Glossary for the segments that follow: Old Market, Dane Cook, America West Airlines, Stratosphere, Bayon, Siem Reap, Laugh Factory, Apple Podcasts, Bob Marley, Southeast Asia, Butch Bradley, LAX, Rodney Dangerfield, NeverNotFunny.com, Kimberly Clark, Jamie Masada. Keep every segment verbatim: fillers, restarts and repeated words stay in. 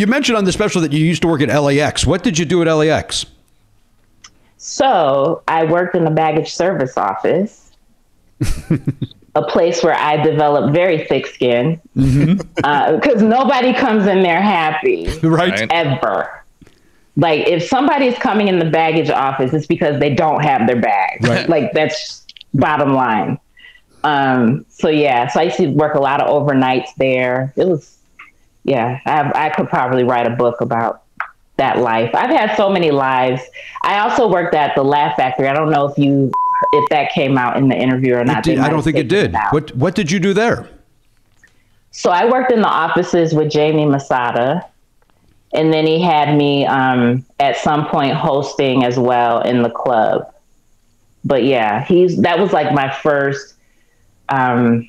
You mentioned on the special that you used to work at L A X. What did you do at L A X? So I worked in the baggage service office, a place where I developed very thick skin because mm-hmm. uh, nobody comes in there happy, right? Ever. Like if somebody's coming in the baggage office, it's because they don't have their bag. Right. Like that's bottom line. Um, so yeah, so I used to work a lot of overnights there. It was, yeah, I, I could probably write a book about that life. I've had so many lives. I also worked at the Laugh Factory. I don't know if you, if that came out in the interview or not. Did, I don't think it did. It what What did you do there? So I worked in the offices with Jamie Masada, and then he had me um, at some point hosting as well in the club. But yeah, he's that was like my first. Um,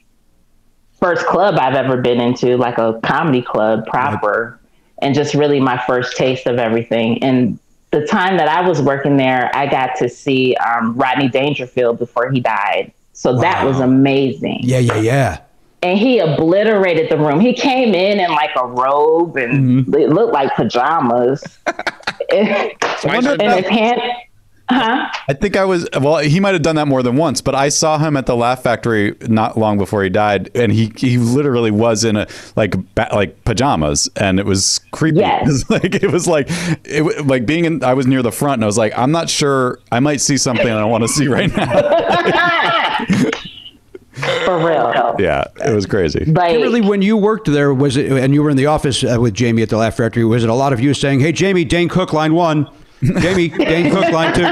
first club I've ever been into, like a comedy club proper, right. And just really my first taste of everything. And the time that I was working there, I got to see um, Rodney Dangerfield before he died. So wow. That was amazing. Yeah, yeah, yeah. And he obliterated the room. He came in in like a robe and mm-hmm. It looked like pajamas. and and pants. Uh-huh. I think I was, well, he might have done that more than once, but I saw him at the Laugh Factory not long before he died, and he he literally was in a like ba like pajamas, and it was creepy. Yes. It was like it was like it like being in. I was near the front, and I was like, I'm not sure. I might see something I don't want to see right now. For real. Yeah, it was crazy. Like, really, when you worked there, was it? And you were in the office with Jamie at the Laugh Factory. Was it a lot of you saying, "Hey, Jamie, Dane Cook, line one." Jamie, Dane Cook, line two.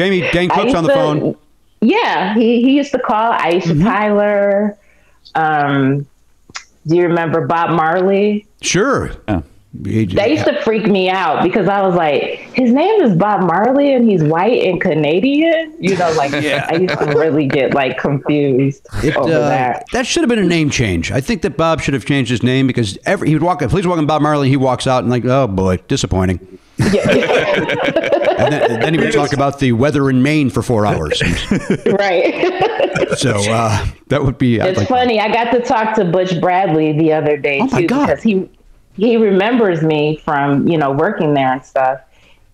Jamie, Dane Cook's on the to, phone. Yeah, he, he used to call Aisha mm-hmm. Tyler. Um, do you remember Bob Marley? Sure. Yeah. They used to freak me out because I was like, his name is Bob Marley and he's white and Canadian. You know, like yeah. I used to really get like confused it, over uh, that. That should have been a name change. I think that Bob should have changed his name because every he would walk up, please welcome Bob Marley. He walks out and like, oh boy, disappointing. Yeah. And then, then he would talk about the weather in Maine for four hours. Right. So uh, that would be. It's like, funny. I got to talk to Butch Bradley the other day oh too my God. because he he remembers me from you know working there and stuff,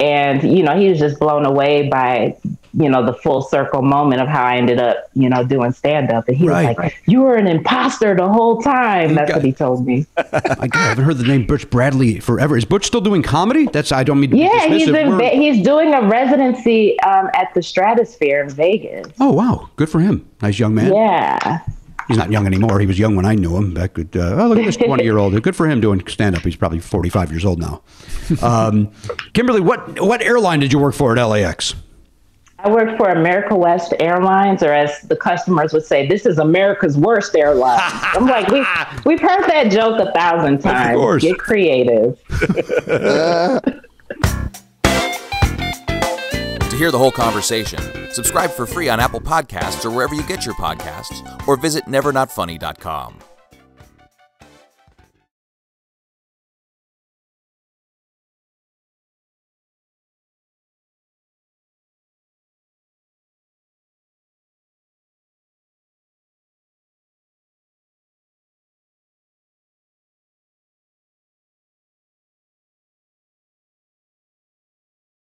and you know he was just blown away by you know the full circle moment of how I ended up you know doing stand up, and he right, was like, right. "You were an imposter the whole time." That's God. what he told me. I haven't heard the name Butch Bradley forever. Is Butch still doing comedy? That's I don't mean to yeah, be he's in, he's doing a residency um, at the Stratosphere in Vegas. Oh wow, good for him. Nice young man. Yeah. He's not young anymore. He was young when I knew him. That could, uh, oh, look at this twenty-year-old. Good for him doing stand-up. He's probably forty-five years old now. Um, Kimberly, what, what airline did you work for at L A X? I worked for America West Airlines, or as the customers would say, this is America's worst airline. I'm like, we, we've heard that joke a thousand times. Of course. Get creative. uh. To hear the whole conversation, subscribe for free on Apple Podcasts or wherever you get your podcasts, or visit Never Not Funny dot com.